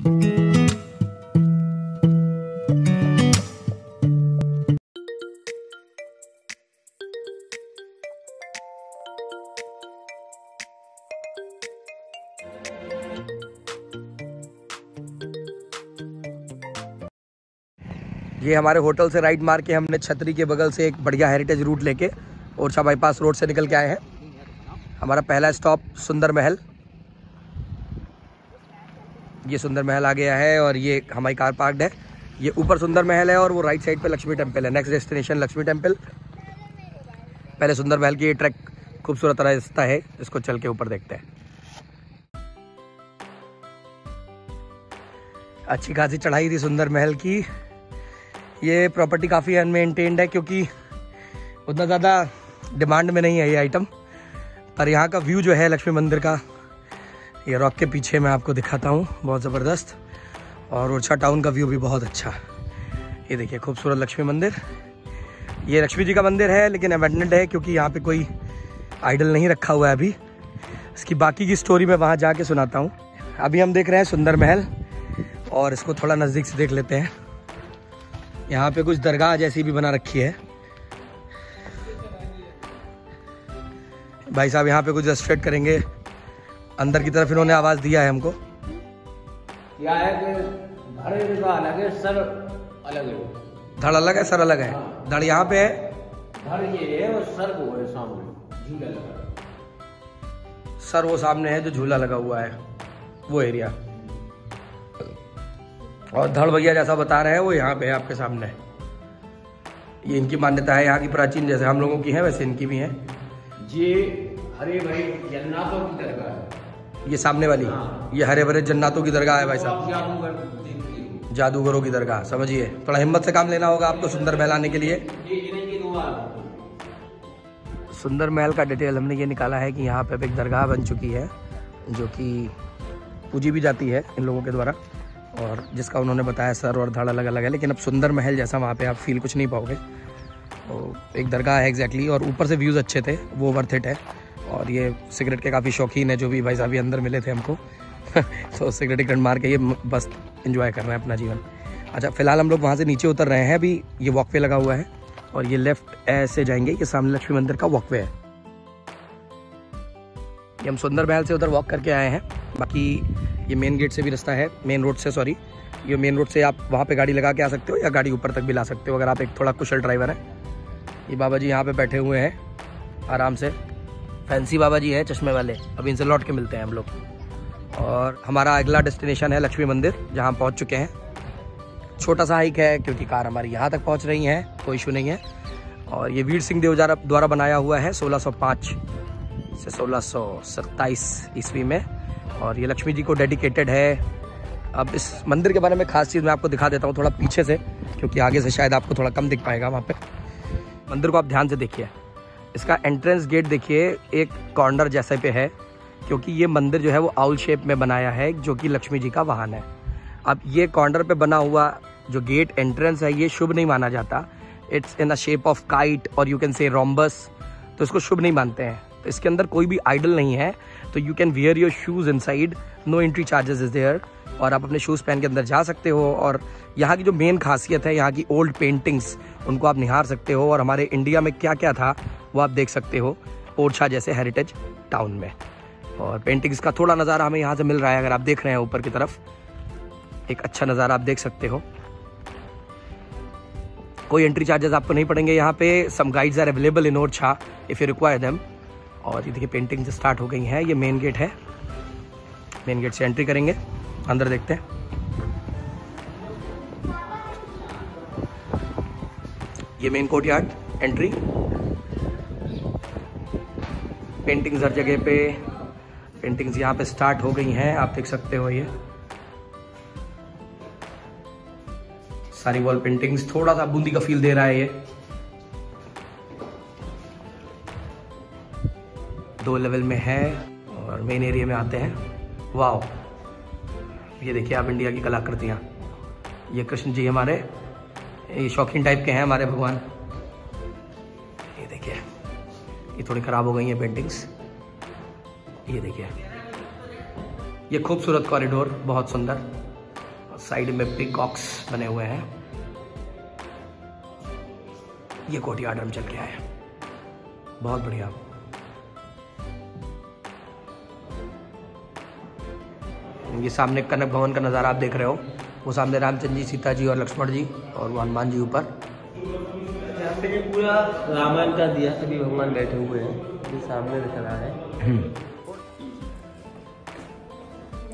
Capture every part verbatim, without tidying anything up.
ये हमारे होटल से राइट मार के हमने छतरी के बगल से एक बढ़िया हेरिटेज रूट लेके ओरछा बाईपास रोड से निकल के आए हैं। हमारा पहला स्टॉप सुंदर महल। ये सुंदर महल आ गया है और ये हमारी कार पार्क्ड है। ये ऊपर सुंदर महल है और वो राइट साइड पे लक्ष्मी टेम्पल है। Next destination Lakshmi temple. पहले सुंदर महल की ये ट्रैक खूबसूरत रास्ता है, इसको चल के ऊपर देखते हैं। अच्छी खासी चढ़ाई थी सुंदर महल की। ये प्रॉपर्टी काफ़ी अनमेंटेन्ड है क्योंकि उतना ज़्यादा डिमांड में नहीं है ये आइटम, पर यहाँ का व्यू जो है लक्ष्मी मंदिर का, ये रॉक के पीछे मैं आपको दिखाता हूँ, बहुत ज़बरदस्त। और ओरछा टाउन का व्यू भी बहुत अच्छा। ये देखिए खूबसूरत लक्ष्मी मंदिर। ये लक्ष्मी जी का मंदिर है लेकिन अबैंडनड है क्योंकि यहाँ पे कोई आइडल नहीं रखा हुआ है अभी। इसकी बाकी की स्टोरी मैं वहाँ जा के सुनाता हूँ। अभी हम देख रहे हैं सुंदर महल और इसको थोड़ा नज़दीक से देख लेते हैं। यहाँ पे कुछ दरगाह जैसी भी बना रखी है। भाई साहब यहाँ पे कुछ रेस्ट्रेट करेंगे, अंदर की तरफ इन्होंने आवाज़ दिया है हमको। क्या है कि धड़ अलग है, सर अलग है। धड़ अलग है, सर अलग है। धड़ यहाँ पे है, धड़ ये है और सर वो है सामने, झूला लगा है। सर वो सामने है जो झूला लगा हुआ है, वो एरिया। और धड़ भैया जैसा बता रहे हैं वो यहाँ पे है आपके सामने। ये इनकी मान्यता है यहाँ की प्राचीन, जैसे हम लोगों की है वैसे इनकी भी है। ये हरे भरे जन्नातों की दरगाह है, ये सामने वाली। हाँ। ये हरे भरे जन्नातों की दरगाह है भाई साहब, जादूगरों की दरगाह। समझिए थोड़ा हिम्मत से काम लेना होगा आपको सुंदर महल आने के लिए। सुंदर महल का डिटेल हमने ये निकाला है कि यहाँ पे एक दरगाह बन चुकी है जो कि पूजी भी जाती है इन लोगों के द्वारा, और जिसका उन्होंने बताया सर और धड़ अलग अलग है। लेकिन अब सुंदर महल जैसा वहाँ पे आप फील कुछ नहीं पाओगे। तो एक दरगाह है एग्जैक्टली, और ऊपर से व्यूज़ अच्छे थे, वो वर्थ इट है। और ये सिगरेट के काफ़ी शौकीन है जो भी भाई साहब अंदर मिले थे हमको तो सिगरेट गंड मार के ये बस इन्जॉय कर रहे हैं अपना जीवन। अच्छा फिलहाल हम लोग वहाँ से नीचे उतर रहे हैं। अभी ये वॉकवे लगा हुआ है और ये लेफ्ट ऐसे जाएंगे, ये सामने लक्ष्मी मंदिर का वॉकवे है। ये हम सुंदर महल से उधर वॉक करके आए हैं। बाकी ये मेन गेट से भी रास्ता है, मेन रोड से, सॉरी ये मेन रोड से आप वहाँ पे गाड़ी लगा के आ सकते हो या गाड़ी ऊपर तक भी ला सकते हो अगर आप एक थोड़ा कुशल ड्राइवर हैं। ये बाबा जी यहाँ पे बैठे हुए हैं आराम से, फैंसी बाबा जी हैं चश्मे वाले। अब इनसे लौट के मिलते हैं हम लोग। और हमारा अगला डेस्टिनेशन है लक्ष्मी मंदिर, जहाँ पहुँच चुके हैं। छोटा सा हाइक है क्योंकि कार हमारी यहाँ तक पहुँच रही है, कोई इशू नहीं है। और ये वीर सिंह देवगढ़ द्वारा बनाया हुआ है सोलह सौ पाँच से सोलह सौ सत्ताईस ईस्वी में, और ये लक्ष्मी जी को डेडिकेटेड है। अब इस मंदिर के बारे में खास चीज़ मैं आपको दिखा देता हूँ थोड़ा पीछे से, क्योंकि आगे से शायद आपको थोड़ा कम दिख पाएगा। वहाँ पे मंदिर को आप ध्यान से देखिए, इसका एंट्रेंस गेट देखिए एक कॉर्नर जैसे पे है, क्योंकि ये मंदिर जो है वो आउल शेप में बनाया है जो कि लक्ष्मी जी का वाहन है। अब ये कॉर्नर पर बना हुआ जो गेट एंट्रेंस है ये शुभ नहीं माना जाता। It's in the shape of kite और यू कैन से रोम्बस, तो इसको शुभ नहीं मानते हैं। तो इसके अंदर कोई भी आइडल नहीं है, तो you can wear your shoes inside, no entry charges is there. और आप अपने शूज़ पहन के अंदर जा सकते हो। और यहाँ की जो मेन खासियत है, यहाँ की ओल्ड पेंटिंग्स, उनको आप निहार सकते हो और हमारे इंडिया में क्या क्या था वो आप देख सकते हो ओरछा जैसे हेरिटेज टाउन में। और पेंटिंग्स का थोड़ा नज़ारा हमें यहाँ से मिल रहा है, अगर आप देख रहे हैं ऊपर की तरफ एक अच्छा नज़ारा आप देख सकते हो। कोई एंट्री चार्जेस आपको नहीं पड़ेंगे यहाँ पे। Some guides are available in Orchha if you require them. और ये देखिए पेंटिंग से स्टार्ट हो गई है। ये मेन गेट है, मेन गेट से एंट्री करेंगे, अंदर देखते हैं। ये मेन कोर्टयार्ड एंट्री, पेंटिंग्स हर जगह पे, पेंटिंग्स यहाँ पे स्टार्ट हो गई हैं, आप देख सकते हो। ये सारी वॉल पेंटिंग्स, थोड़ा सा बूंदी का फील दे रहा है। ये दो लेवल में है और मेन एरिया में आते हैं। वाओ, ये देखिए आप इंडिया की कलाकृतियाँ। ये कृष्ण जी हमारे, ये शौकीन टाइप के हैं हमारे भगवान। ये देखिए, ये थोड़ी ख़राब हो गई हैं पेंटिंग्स। ये देखिए, ये खूबसूरत कॉरिडोर, बहुत सुंदर। साइड में पिकॉक्स बने हुए हैं। ये कोर्टयार्ड हम चल के आए, बहुत बढ़िया। ये सामने कनक भवन का नज़ारा आप देख रहे हो, वो सामने रामचंद्र जी, सीता जी और लक्ष्मण जी और हनुमान जी ऊपर। यहाँ पे ये पूरा रामायण का दिया, सभी भगवान बैठे हुए हैं, ये सामने दिख रहा है।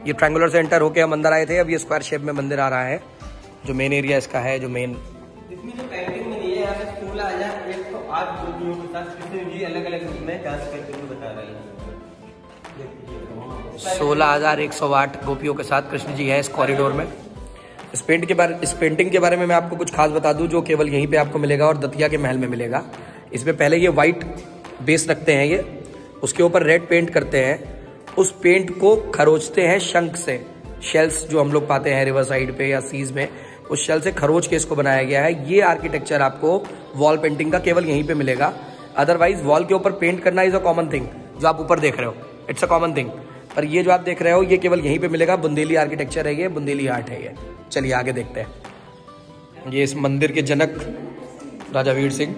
ये ट्रायंगुलर से एंटर होके हम अंदर आए थे, अब ये स्क्वायर शेप में मंदिर आ रहा है जो मेन एरिया इसका है, जो मेन इसमें जो पेंटिंग बनी है। यहाँ पे फूल आया एक तो आठ गोलियों के साथ किसी भी अलग अलग में डांस करते हुए बता रही है। सोलह हजार एक सौ आठ गोपियों के साथ कृष्ण जी है इस कॉरिडोर में। इस पेंट के बारे इस पेंटिंग के बारे में मैं आपको कुछ खास बता दूं, जो केवल यहीं पर आपको मिलेगा और दतिया के महल में मिलेगा। इसमें पहले ये वाइट बेस रखते हैं, ये उसके ऊपर रेड पेंट करते हैं, उस पेंट को खरोचते हैं शंख से। शेल्स जो हम लोग पाते हैं रिवर साइड पे या सीज में, उस शेल से खरोच के इसको बनाया गया है। ये आर्किटेक्चर आपको वॉल पेंटिंग का केवल यहीं पे मिलेगा। अदरवाइज वॉल के ऊपर पेंट करना इज अ कॉमन थिंग, जो आप ऊपर देख रहे हो इट्स अ कॉमन थिंग, पर ये जो आप देख रहे हो ये केवल यहीं पे मिलेगा। बुंदेली आर्किटेक्चर है ये, बुंदेली आर्ट है ये। चलिए आगे देखते हैं। ये इस मंदिर के जनक राजा वीर सिंह।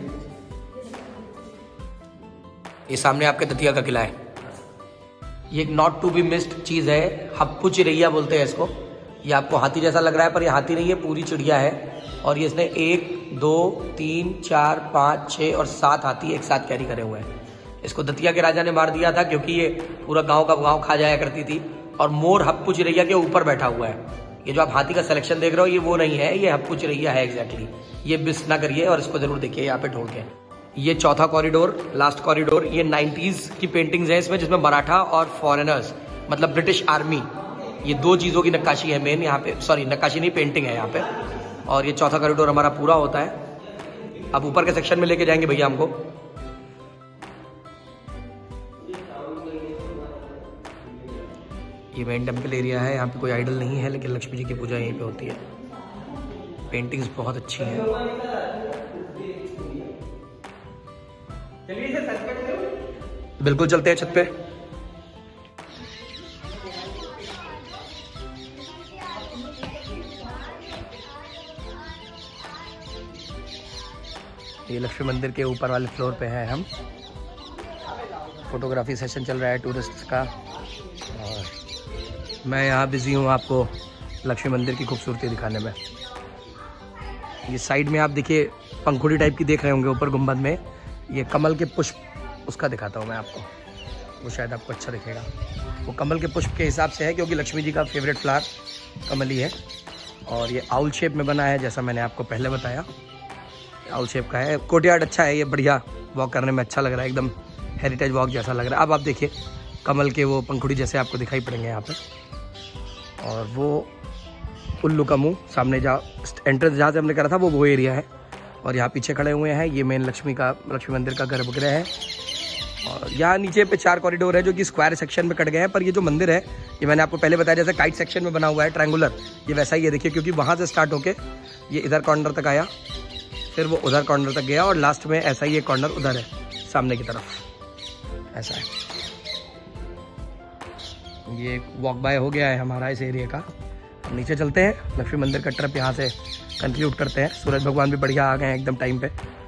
ये सामने आपके दतिया का किला है। ये एक नॉट टू बी मिस्ड चीज़ है, हप्पू चिरैया बोलते हैं इसको। ये आपको हाथी जैसा लग रहा है पर ये हाथी नहीं है, पूरी चिड़िया है। और ये इसने एक दो तीन चार पाँच छः और सात हाथी एक साथ कैरी करे हुए हैं। इसको दतिया के राजा ने मार दिया था क्योंकि ये पूरा गांव का गांव खा जाया करती थी। और मोर हप्पू चिरैया के ऊपर बैठा हुआ है। ये जो आप हाथी का सिलेक्शन देख रहे हो ये वो नहीं है, ये हप्पू चिरैया है एग्जैक्टली। ये मिस ना करिए और इसको ज़रूर देखिए यहाँ पे ढूंढ के। ये चौथा कॉरिडोर, लास्ट कॉरिडोर, ये नाइन्टीज़ की पेंटिंग्स हैं इसमें, जिसमें मराठा और फॉरेनर्स मतलब ब्रिटिश आर्मी, ये दो चीज़ों की नक्काशी है मेन यहाँ पे। सॉरी नक्काशी नहीं, पेंटिंग है यहाँ पे। और ये चौथा कॉरिडोर हमारा पूरा होता है। अब ऊपर के सेक्शन में लेके जाएंगे भैया हमको। ये मेन टेम्पल एरिया है, यहाँ पे कोई आइडल नहीं है लेकिन लक्ष्मी जी की पूजा यहीं पर होती है। पेंटिंग्स बहुत अच्छी हैं। चलिए छत पे, बिल्कुल चलते हैं छत पे। ये लक्ष्मी मंदिर के ऊपर वाले फ्लोर पे हैं हम। फोटोग्राफी सेशन चल रहा है टूरिस्ट का और मैं यहाँ बिजी हूँ आपको लक्ष्मी मंदिर की खूबसूरती दिखाने में। ये साइड में आप देखिए पंखुड़ी टाइप की देख रहे होंगे ऊपर गुंबद में, ये कमल के पुष्प, उसका दिखाता हूँ मैं आपको, वो शायद आपको अच्छा दिखेगा। वो कमल के पुष्प के हिसाब से है क्योंकि लक्ष्मी जी का फेवरेट फ्लावर कमल ही है। और ये आउल शेप में बना है जैसा मैंने आपको पहले बताया, आउल शेप का है। कोर्टयार्ड अच्छा है ये, बढ़िया वॉक करने में अच्छा लग रहा है, एकदम हेरिटेज वॉक जैसा लग रहा है। अब आप देखिए कमल के वो पंखुड़ी जैसे आपको दिखाई पड़ेंगे यहाँ पर। और वो उल्लू का मुँह सामने, जहाँ एंट्रेंस जहाँ से हमने करा था वो वो एरिया है। और यहाँ पीछे खड़े हुए हैं ये मेन लक्ष्मी का, लक्ष्मी मंदिर का गर्भगृह है। और यहाँ नीचे पे चार कॉरिडोर है जो कि स्क्वायर सेक्शन में कट गए हैं। पर ये जो मंदिर है ये मैंने आपको पहले बताया जैसे काइट सेक्शन में बना हुआ है ट्रायंगुलर, ये वैसा ही है देखिए, क्योंकि वहाँ से स्टार्ट होके ये इधर कॉर्नर तक आया, फिर वो उधर कॉर्नर तक गया और लास्ट में ऐसा ही एक कॉर्नर उधर है सामने की तरफ, ऐसा है। ये वॉक बाय हो गया है हमारा इस एरिया का। नीचे चलते हैं, लक्ष्मी मंदिर का ट्रिप यहाँ से कंक्लूड करते हैं। सूरज भगवान भी बढ़िया आ गए हैं एकदम टाइम पे।